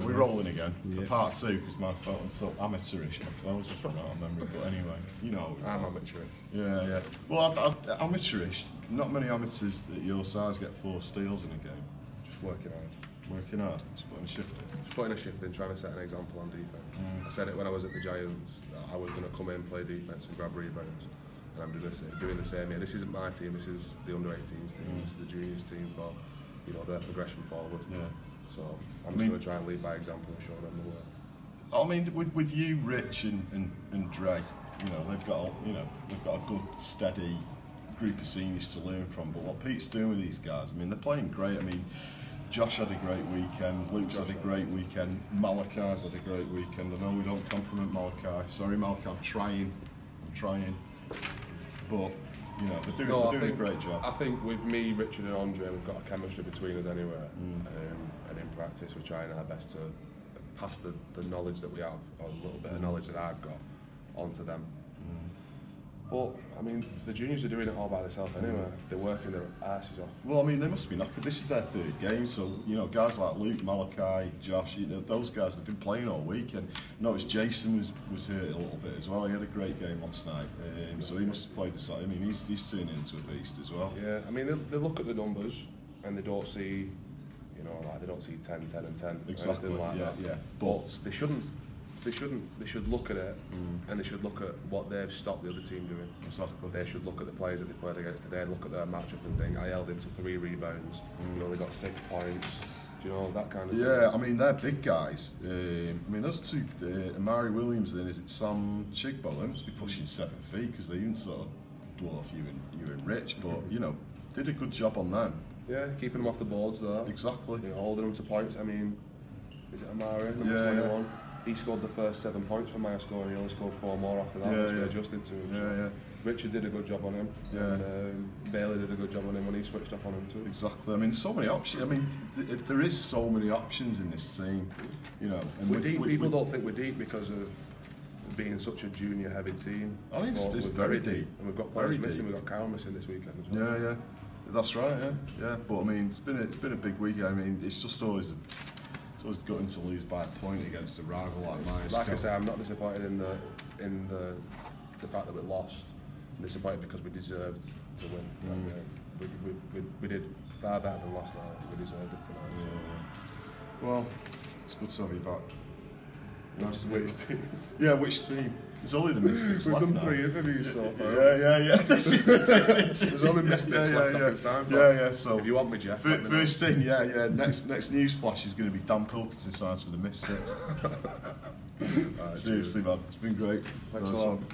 We're rolling again for part two because my phone was so amateurish. My phone was just not on memory, but anyway, you know. I'm amateurish. Yeah, yeah. Well, amateurish. Not many amateurs at your size get 4 steals in a game. Just working hard. Working hard. Just putting a shift in. Just putting a shift in, trying to set an example on defence. Mm. I said it when I was at the Giants. I was going to come in, play defence, and grab rebounds. And I'm doing the same here. This isn't my team. This is the under-18s team. Mm. This is the juniors team for, you know, their progression forward. Yeah. So I'm just going to try and lead by example and show them the way. I mean, with you, Rich and Dre, you know, they've got a good steady group of seniors to learn from. But what Pete's doing with these guys, I mean, they're playing great. I mean, Josh had a great weekend. Luke's had a great weekend. Malachi's had a great weekend. I know we don't compliment Malachi. Sorry, Malachi. I'm trying. But you know, they're doing a great job. I think with me, Richard and Andre, we've got a chemistry between us anywhere. Mm. And in practice, we're trying our best to pass the knowledge that we have, or a little bit of knowledge that I've got, onto them. Mm. But I mean, the juniors are doing it all by themselves anyway. They're working their asses off. Well, I mean, they must be knackered. This is their 3rd game, so you know, guys like Luke, Malachi, Josh, you know, those guys have been playing all week. And I noticed Jason was hurt a little bit as well. He had a great game last night, so he must have played the side. I mean, he's turned into a beast as well. Yeah, I mean, they look at the numbers and they don't see. You know, like they don't see 10, 10 and 10 exactly, or anything like that. Yeah. But they should look at it and they should look at what they've stopped the other team doing. Exactly. They should look at the players that they played against today, look at their matchup and think, I held him to 3 rebounds, you only got 6 points, do you know, that kind of thing. Yeah, I mean, they're big guys. I mean, those 2, Amari Williams and Sam Chigbo, they must be pushing 7 feet because they even sort of dwarf you and Rich, but, you know, did a good job on them. Yeah, keeping them off the boards though. Exactly. You know, holding them to points. I mean, is it Amari, number 21? Yeah. He scored the first 7 points from my score and he only scored 4 more after that, which they adjusted to him. Yeah, so. Yeah. Richard did a good job on him. Yeah. And Bailey did a good job on him when he switched up on him too. Exactly. I mean, so many options. I mean, if there is so many options in this team, you know. And we're deep. People don't think we're deep because of being such a junior-heavy team. I mean, it's very deep. And we've got players missing. We've got Kyle missing this weekend as well. Yeah, yeah. That's right, yeah. But I mean, it's been a big weekend. I mean, it's just always gutting to lose by a point against a rival like mine. Like I say, I'm not disappointed in the fact that we lost. I'm disappointed because we deserved to win. Mm. Like, we did far better than last night. We deserved it tonight. Yeah, so. Yeah. Well, it's good to have you back. Nice which team? Yeah, which team? It's only the Mystics. We've done 3 interviews so far. Yeah. There's only Mystics left up in Seinfeld. So if you want me, Jeff. First thing, yeah. Next news flash is going to be Dan Pilkington signs for the Mystics. Seriously, man, it's been great. Thanks a lot.